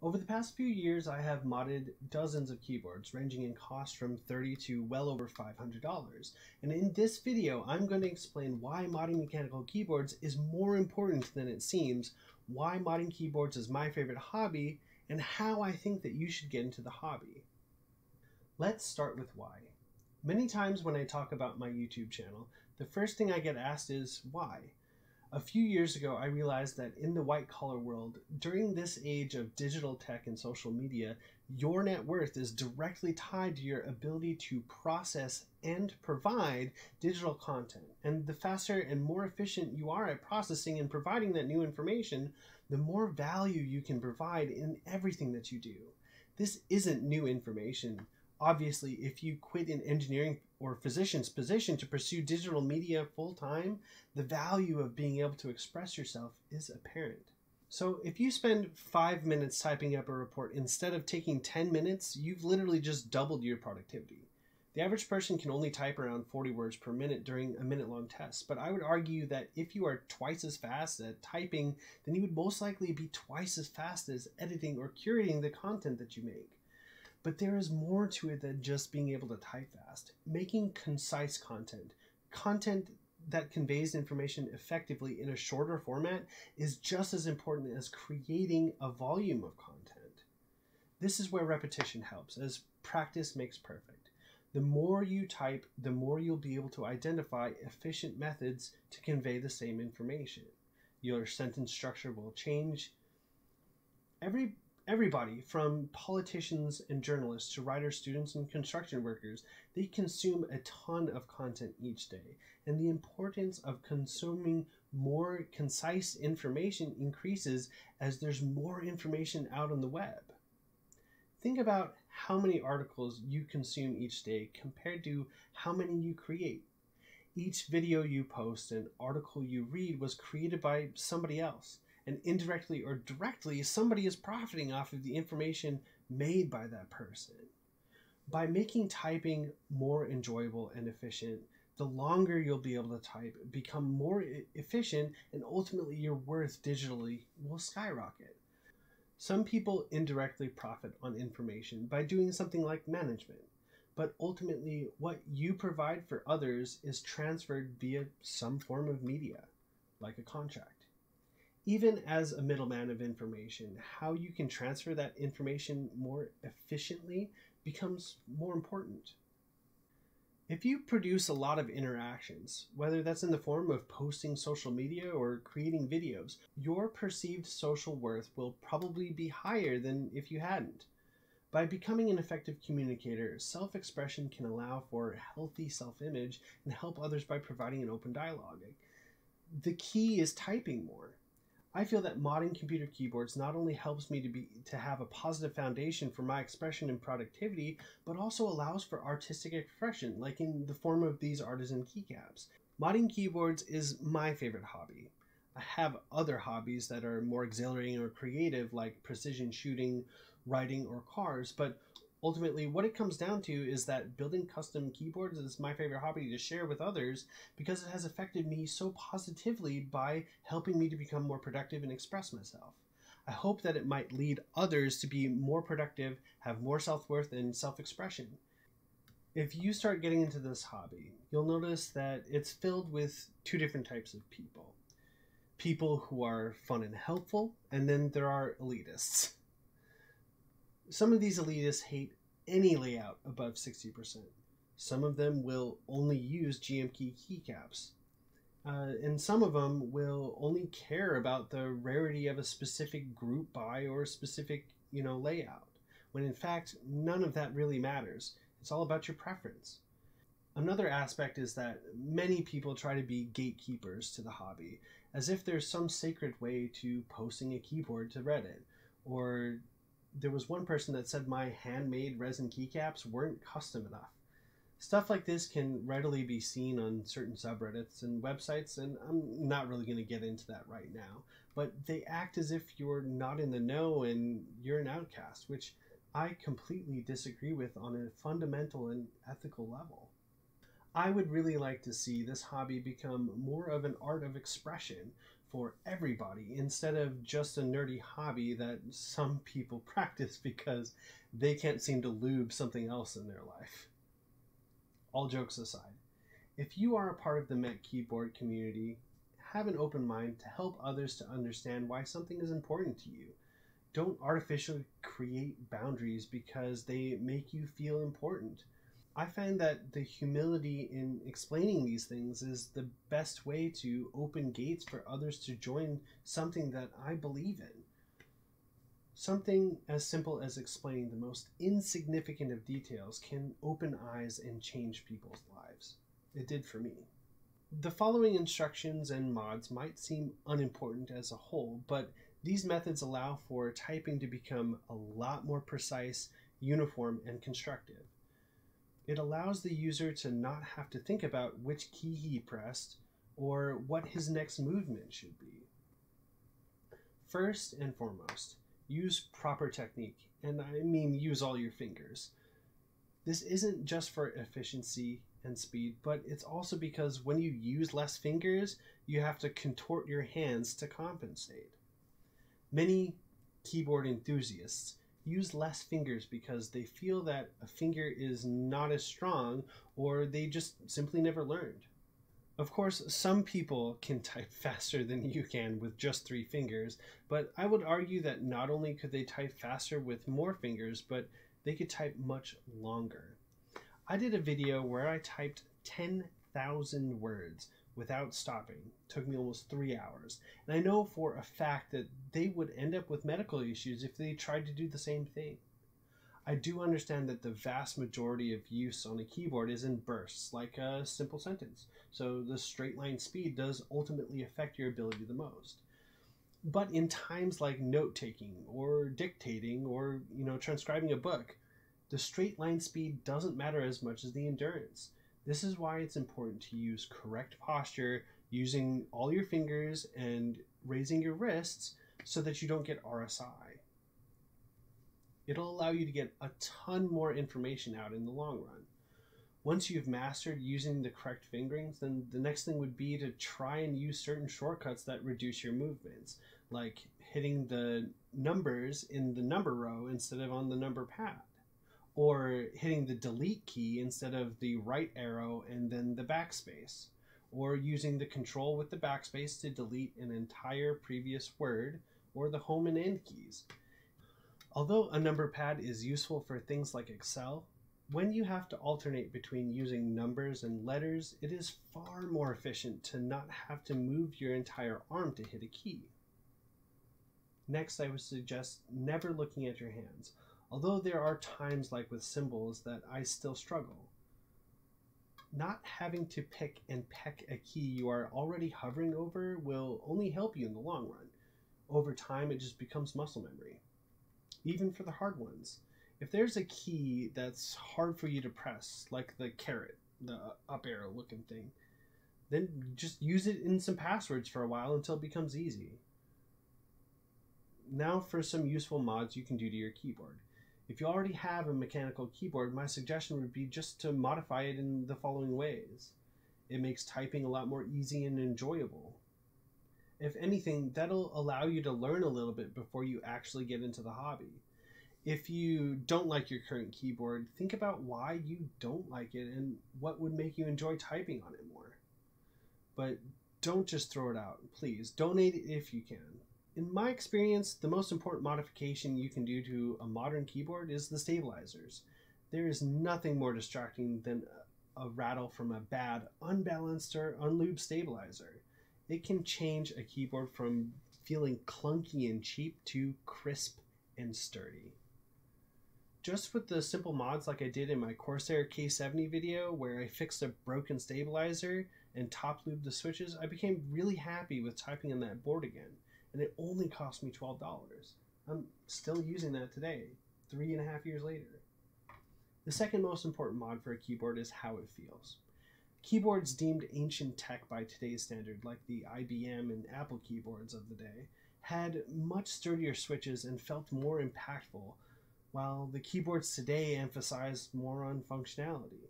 Over the past few years, I have modded dozens of keyboards, ranging in cost from $30 to well over $500. And in this video, I'm going to explain why modding mechanical keyboards is more important than it seems, why modding keyboards is my favorite hobby, and how I think that you should get into the hobby. Let's start with why. Many times when I talk about my YouTube channel, the first thing I get asked is why. A few years ago, I realized that in the white-collar world, during this age of digital tech and social media, your net worth is directly tied to your ability to process and provide digital content. And the faster and more efficient you are at processing and providing that new information, the more value you can provide in everything that you do. This isn't new information. Obviously, if you quit an engineering or physician's position to pursue digital media full-time, the value of being able to express yourself is apparent. So if you spend 5 minutes typing up a report instead of taking 10 minutes, you've literally just doubled your productivity. The average person can only type around 40 words per minute during a minute-long test, but I would argue that if you are twice as fast at typing, then you would most likely be twice as fast as editing or curating the content that you make. But there is more to it than just being able to type fast. Making concise content, content that conveys information effectively in a shorter format, is just as important as creating a volume of content. This is where repetition helps, as practice makes perfect. The more you type, the more you'll be able to identify efficient methods to convey the same information. Your sentence structure will change. Everybody, from politicians and journalists to writers, students, and construction workers, they consume a ton of content each day, and the importance of consuming more concise information increases as there's more information out on the web. Think about how many articles you consume each day compared to how many you create. Each video you post and article you read was created by somebody else. And indirectly or directly, somebody is profiting off of the information made by that person. By making typing more enjoyable and efficient, the longer you'll be able to type, become more efficient, and ultimately your worth digitally will skyrocket. Some people indirectly profit on information by doing something like management, but ultimately what you provide for others is transferred via some form of media, like a contract. Even as a middleman of information, how you can transfer that information more efficiently becomes more important. If you produce a lot of interactions, whether that's in the form of posting social media or creating videos, your perceived social worth will probably be higher than if you hadn't. By becoming an effective communicator, self-expression can allow for healthy self-image and help others by providing an open dialogue. The key is typing more. I feel that modding computer keyboards not only helps me to have a positive foundation for my expression and productivity, but also allows for artistic expression, like in the form of these artisan keycaps. Modding keyboards is my favorite hobby. I have other hobbies that are more exhilarating or creative, like precision shooting, writing, or cars, but ultimately what it comes down to is that building custom keyboards is my favorite hobby to share with others because it has affected me so positively by helping me to become more productive and express myself. I hope that it might lead others to be more productive, have more self-worth and self-expression. If you start getting into this hobby, you'll notice that it's filled with two different types of people. People who are fun and helpful, and then there are elitists. Some of these elitists hate any layout above 60%. Some of them will only use GMK keycaps. And some of them will only care about the rarity of a specific group by or a specific, layout. When in fact, none of that really matters. It's all about your preference. Another aspect is that many people try to be gatekeepers to the hobby, as if there's some sacred way to posting a keyboard to Reddit, or there was one person that said my handmade resin keycaps weren't custom enough. Stuff like this can readily be seen on certain subreddits and websites, and I'm not really going to get into that right now, but they act as if you're not in the know and you're an outcast, which I completely disagree with on a fundamental and ethical level. I would really like to see this hobby become more of an art of expression, for everybody instead of just a nerdy hobby that some people practice because they can't seem to lube something else in their life. All jokes aside, if you are a part of the Met Keyboard community, have an open mind to help others to understand why something is important to you. Don't artificially create boundaries because they make you feel important. I find that the humility in explaining these things is the best way to open gates for others to join something that I believe in. Something as simple as explaining the most insignificant of details can open eyes and change people's lives. It did for me. The following instructions and mods might seem unimportant as a whole, but these methods allow for typing to become a lot more precise, uniform, and constructive. It allows the user to not have to think about which key he pressed or what his next movement should be. First and foremost, use proper technique, and I mean use all your fingers. This isn't just for efficiency and speed, but it's also because when you use less fingers, you have to contort your hands to compensate. Many keyboard enthusiasts use less fingers because they feel that a finger is not as strong, or they just simply never learned. Of course, some people can type faster than you can with just 3 fingers, but I would argue that not only could they type faster with more fingers, but they could type much longer. I did a video where I typed 10,000 words without stopping. It took me almost 3 hours. And I know for a fact that they would end up with medical issues if they tried to do the same thing. I do understand that the vast majority of use on a keyboard is in bursts, like a simple sentence. So the straight line speed does ultimately affect your ability the most. But in times like note-taking or dictating or, transcribing a book, the straight line speed doesn't matter as much as the endurance. This is why it's important to use correct posture, using all your fingers and raising your wrists so that you don't get RSI. It'll allow you to get a ton more information out in the long run. Once you've mastered using the correct fingerings, then the next thing would be to try and use certain shortcuts that reduce your movements, like hitting the numbers in the number row instead of on the number pad, or hitting the delete key instead of the right arrow and then the backspace, or using the control with the backspace to delete an entire previous word, or the home and end keys. Although a number pad is useful for things like Excel, when you have to alternate between using numbers and letters, it is far more efficient to not have to move your entire arm to hit a key. Next, I would suggest never looking at your hands. Although there are times, like with symbols, that I still struggle. Not having to pick and peck a key you are already hovering over will only help you in the long run. Over time, it just becomes muscle memory. Even for the hard ones. If there's a key that's hard for you to press, like the caret, the up arrow looking thing, then just use it in some passwords for a while until it becomes easy. Now for some useful mods you can do to your keyboard. If you already have a mechanical keyboard, my suggestion would be just to modify it in the following ways. It makes typing a lot more easy and enjoyable. If anything, that'll allow you to learn a little bit before you actually get into the hobby. If you don't like your current keyboard, think about why you don't like it and what would make you enjoy typing on it more. But don't just throw it out. Please, donate it if you can. In my experience, the most important modification you can do to a modern keyboard is the stabilizers. There is nothing more distracting than a rattle from a bad, unbalanced, or unlubed stabilizer. It can change a keyboard from feeling clunky and cheap to crisp and sturdy. Just with the simple mods like I did in my Corsair K70 video where I fixed a broken stabilizer and top lubed the switches, I became really happy with typing on that board again. And it only cost me $12. I'm still using that today, 3.5 years later. The second most important mod for a keyboard is how it feels. Keyboards deemed ancient tech by today's standard, like the IBM and Apple keyboards of the day, had much sturdier switches and felt more impactful, while the keyboards today emphasized more on functionality.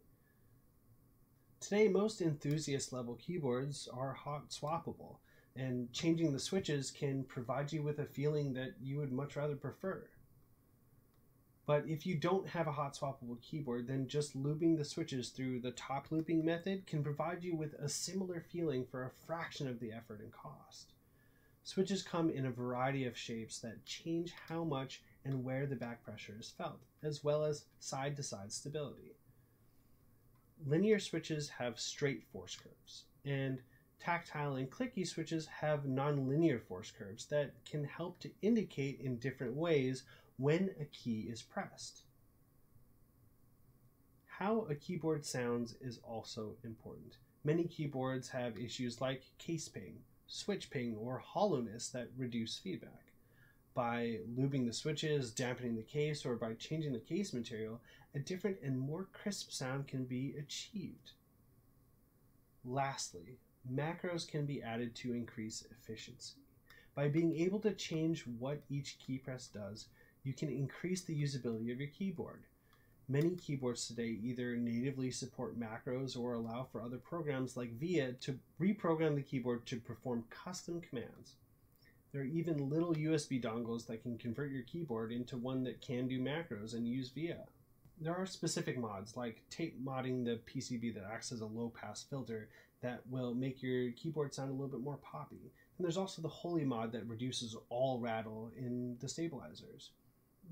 Today, most enthusiast level keyboards are hot swappable. And changing the switches can provide you with a feeling that you would much rather prefer. But if you don't have a hot swappable keyboard, then just looping the switches through the top looping method can provide you with a similar feeling for a fraction of the effort and cost. Switches come in a variety of shapes that change how much and where the back pressure is felt, as well as side-to-side stability. Linear switches have straight force curves, and tactile and clicky switches have non-linear force curves that can help to indicate in different ways when a key is pressed. How a keyboard sounds is also important. Many keyboards have issues like case ping, switch ping, or hollowness that reduce feedback. By lubing the switches, dampening the case, or by changing the case material, a different and more crisp sound can be achieved. Lastly, macros can be added to increase efficiency. By being able to change what each key press does, you can increase the usability of your keyboard. Many keyboards today either natively support macros or allow for other programs like VIA to reprogram the keyboard to perform custom commands. There are even little USB dongles that can convert your keyboard into one that can do macros and use VIA. There are specific mods, like tape modding the PCB that acts as a low-pass filter, that will make your keyboard sound a little bit more poppy. And there's also the Holy mod that reduces all rattle in the stabilizers.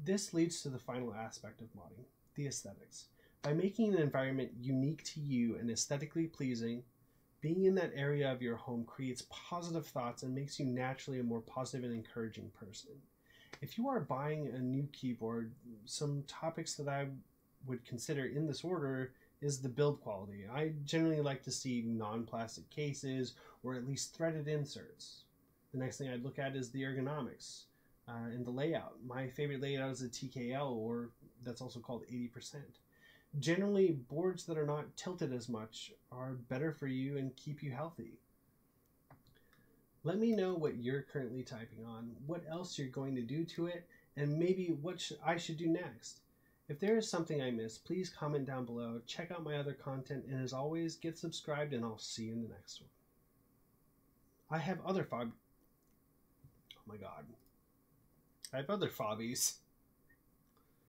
This leads to the final aspect of modding, the aesthetics. By making an environment unique to you and aesthetically pleasing, being in that area of your home creates positive thoughts and makes you naturally a more positive and encouraging person. If you are buying a new keyboard, some topics that I would consider in this order is the build quality. I generally like to see non-plastic cases or at least threaded inserts. The next thing I'd look at is the ergonomics and the layout. My favorite layout is a TKL, or that's also called 80%. Generally, boards that are not tilted as much are better for you and keep you healthy. Let me know what you're currently typing on, what else you're going to do to it, and maybe what I should do next. If there is something I missed, please comment down below, check out my other content, and as always, get subscribed, and I'll see you in the next one. I have other fobbies.